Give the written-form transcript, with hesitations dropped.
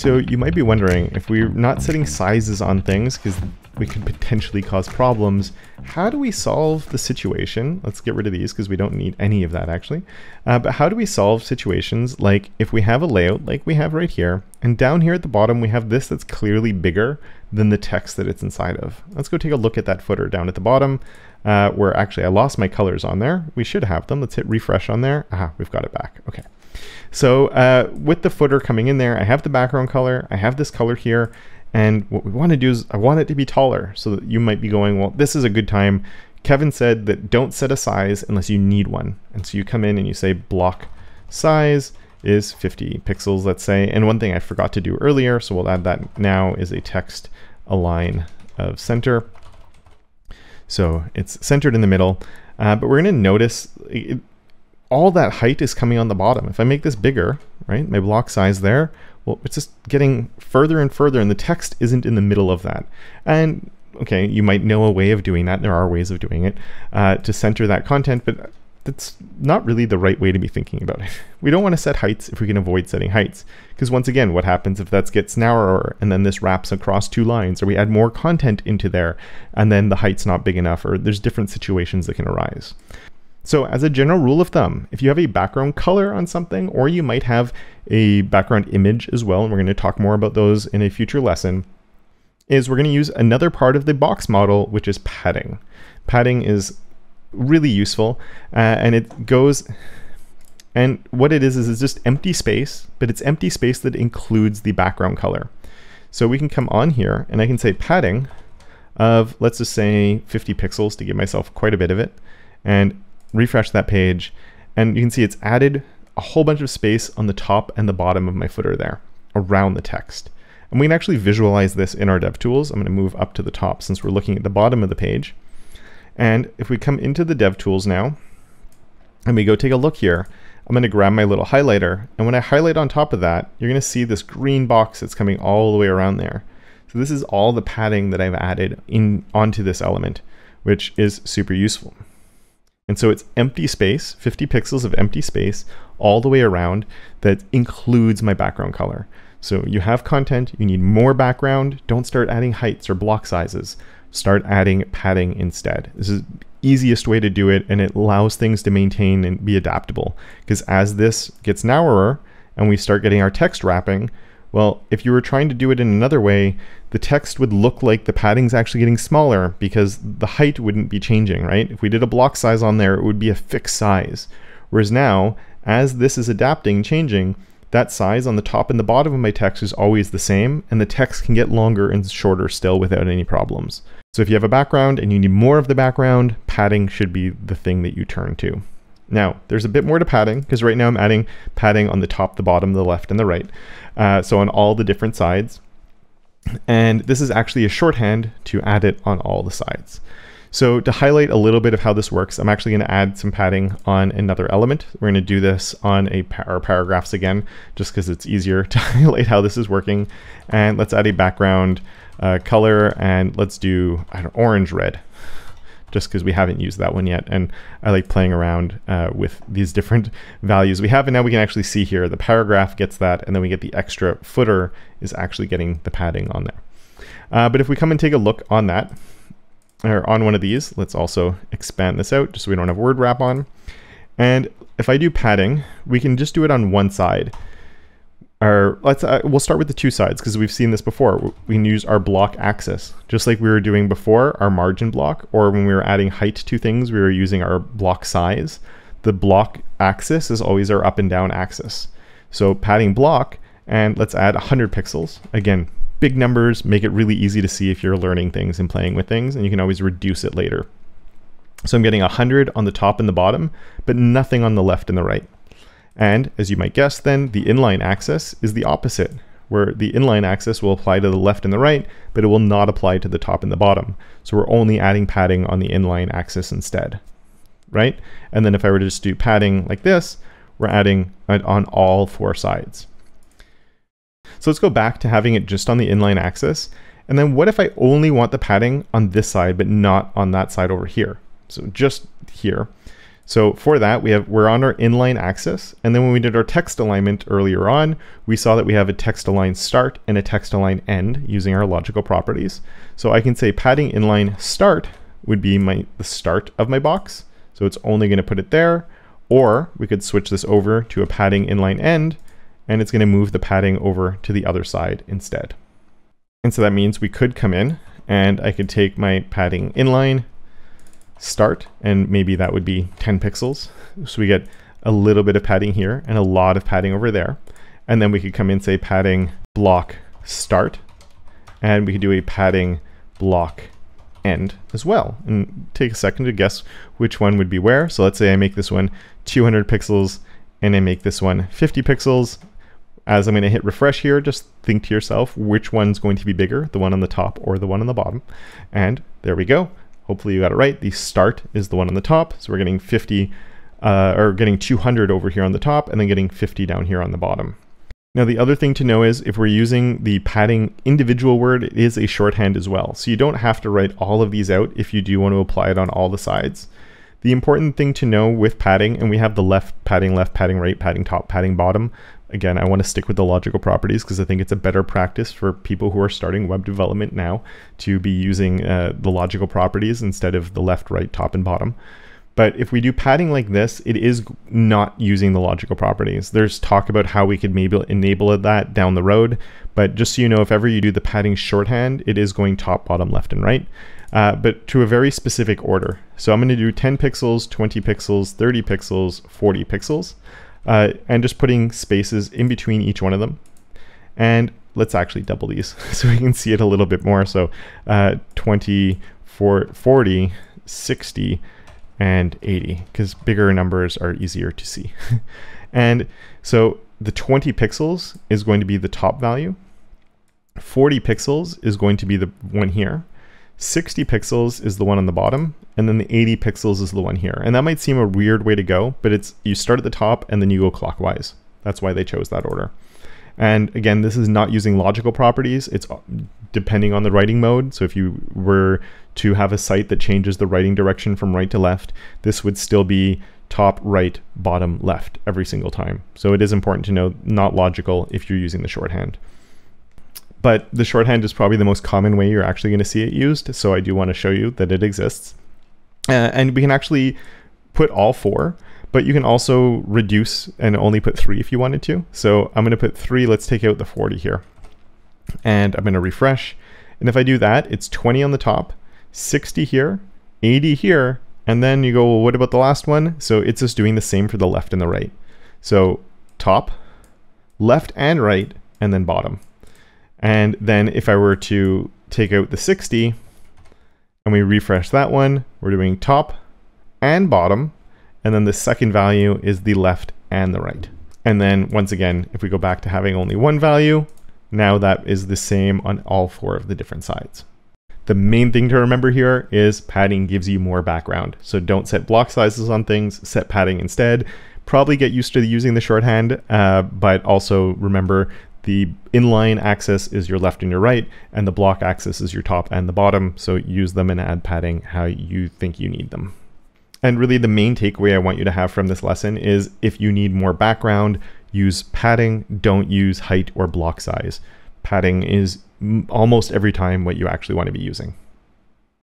So you might be wondering, if we're not setting sizes on things because we could potentially cause problems, how do we solve the situation? Let's get rid of these because we don't need any of that actually. But how do we solve situations like if we have a layout like we have right here, and down here at the bottom we have this that's clearly bigger than the text that it's inside of. Let's go take a look at that footer down at the bottom, where actually I lost my colors on there. We should have them. Let's hit refresh on there. Aha, we've got it back. Okay. So with the footer coming in there, I have the background color, I have this color here, and what we want to do is I want it to be taller. So that you might be going, well, this is a good time. Kevin said that don't set a size unless you need one. And so you come in and you say block size is 50 pixels, let's say. And one thing I forgot to do earlier, so we'll add that now, is a text align of center. So it's centered in the middle, but we're going to notice all that height is coming on the bottom. If I make this bigger, right, my block size there, well, it's just getting further and further and the text isn't in the middle of that. And okay, you might know a way of doing that. There are ways of doing it to center that content, but that's not really the right way to be thinking about it. We don't want to set heights if we can avoid setting heights, because once again, what happens if that gets narrower and then this wraps across two lines, or we add more content into there and then the height's not big enough, or there's different situations that can arise. So as a general rule of thumb, if you have a background color on something, or you might have a background image as well, and we're going to talk more about those in a future lesson, is we're going to use another part of the box model, which is padding. Padding is really useful, and it goes, and what it is it's just empty space, but it's empty space that includes the background color. So we can come on here and I can say padding of, let's just say 50 pixels to give myself quite a bit of it, and refresh that page, and you can see it's added a whole bunch of space on the top and the bottom of my footer there around the text. And we can actually visualize this in our DevTools. I'm going to move up to the top since we're looking at the bottom of the page. And if we come into the DevTools now and we go take a look here, I'm going to grab my little highlighter, and when I highlight on top of that, you're going to see this green box that's coming all the way around there. So this is all the padding that I've added in onto this element, which is super useful. And so it's empty space, 50 pixels of empty space all the way around that includes my background color. So you have content, you need more background, don't start adding heights or block sizes. Start adding padding instead. This is the easiest way to do it, and it allows things to maintain and be adaptable. Because as this gets narrower and we start getting our text wrapping, well, if you were trying to do it in another way, the text would look like the padding's actually getting smaller because the height wouldn't be changing, right? If we did a block size on there, it would be a fixed size. Whereas now, as this is adapting, changing, that size on the top and the bottom of my text is always the same, and the text can get longer and shorter still without any problems. So if you have a background and you need more of the background, padding should be the thing that you turn to. Now, there's a bit more to padding, because right now I'm adding padding on the top, the bottom, the left, and the right. So on all the different sides. And this is actually a shorthand to add it on all the sides. So to highlight a little bit of how this works, I'm actually going to add some padding on another element. We're going to do this on our paragraphs again, just because it's easier to highlight how this is working. And let's add a background color, and let's do orange red, just because we haven't used that one yet. And I like playing around with these different values we have. And now we can actually see here, the paragraph gets that, and then we get the extra footer is actually getting the padding on there. But if we come and take a look on that, or on one of these, let's also expand this out just so we don't have word wrap on. And if I do padding, we can just do it on one side. Or let's, we'll start with the two sides because we've seen this before. We can use our block axis, just like we were doing before, our margin block, or when we were adding height to things, we were using our block size. The block axis is always our up and down axis. So padding block, and let's add 100 pixels. Again, big numbers make it really easy to see if you're learning things and playing with things, and you can always reduce it later. So I'm getting 100 on the top and the bottom, but nothing on the left and the right. And as you might guess then, the inline axis is the opposite, where the inline axis will apply to the left and the right, but it will not apply to the top and the bottom. So we're only adding padding on the inline axis instead, right? And then if I were to just do padding like this, we're adding on all four sides. So let's go back to having it just on the inline axis. And then what if I only want the padding on this side, but not on that side over here? So just here. So for that, we're on our inline axis. And then when we did our text alignment earlier on, we saw that we have a text align start and a text align end using our logical properties. So I can say padding inline start would be the start of my box. So it's only going to put it there. Or we could switch this over to a padding inline end, and it's going to move the padding over to the other side instead. And so that means we could come in and I could take my padding inline start, and maybe that would be 10 pixels. So we get a little bit of padding here and a lot of padding over there. And then we could come in, say padding block start, and we could do a padding block end as well. And take a second to guess which one would be where. So let's say I make this one 200 pixels and I make this one 50 pixels. As I'm going to hit refresh here, just think to yourself, which one's going to be bigger, the one on the top or the one on the bottom? And there we go. Hopefully you got it right. The start is the one on the top. So we're getting 200 over here on the top and then getting 50 down here on the bottom. Now, the other thing to know is if we're using the padding individual word, it is a shorthand as well. So you don't have to write all of these out if you do want to apply it on all the sides. The important thing to know with padding, and we have the left, padding right, padding top, padding bottom. Again, I want to stick with the logical properties because I think it's a better practice for people who are starting web development now to be using the logical properties instead of the left, right, top, and bottom. But if we do padding like this, it is not using the logical properties. There's talk about how we could maybe enable that down the road. But just so you know, if ever you do the padding shorthand, it is going top, bottom, left, and right, but to a very specific order. So I'm going to do 10 pixels, 20 pixels, 30 pixels, 40 pixels, and just putting spaces in between each one of them. And let's actually double these so we can see it a little bit more. So 20, 40, 60, and 80, because bigger numbers are easier to see. And so the 20 pixels is going to be the top value. 40 pixels is going to be the one here. 60 pixels is the one on the bottom, and then the 80 pixels is the one here. And that might seem a weird way to go, but it's you start at the top and then you go clockwise. That's why they chose that order. And again, this is not using logical properties. It's depending on the writing mode. So if you were to have a site that changes the writing direction from right to left, this would still be top, right, bottom, left every single time. So it is important to know not logical if you're using the shorthand. But the shorthand is probably the most common way you're actually going to see it used. So I do want to show you that it exists. And we can actually put all four, but you can also reduce and only put 3 if you wanted to. So I'm going to put 3. Let's take out the 40 here. And I'm going to refresh. And if I do that, it's 20 on the top, 60 here, 80 here. And then you go, well, what about the last one? So it's just doing the same for the left and the right. So top, left and right, and then bottom. And then if I were to take out the 60 and we refresh that one, we're doing top and bottom. And then the second value is the left and the right. And then once again, if we go back to having only one value, now that is the same on all four of the different sides. The main thing to remember here is padding gives you more background. So don't set block sizes on things, set padding instead. Probably get used to using the shorthand, but also remember the inline axis is your left and your right, and the block axis is your top and the bottom. So use them and add padding how you think you need them. And really the main takeaway I want you to have from this lesson is if you need more background, use padding, don't use height or block size. Padding is almost every time what you actually want to be using.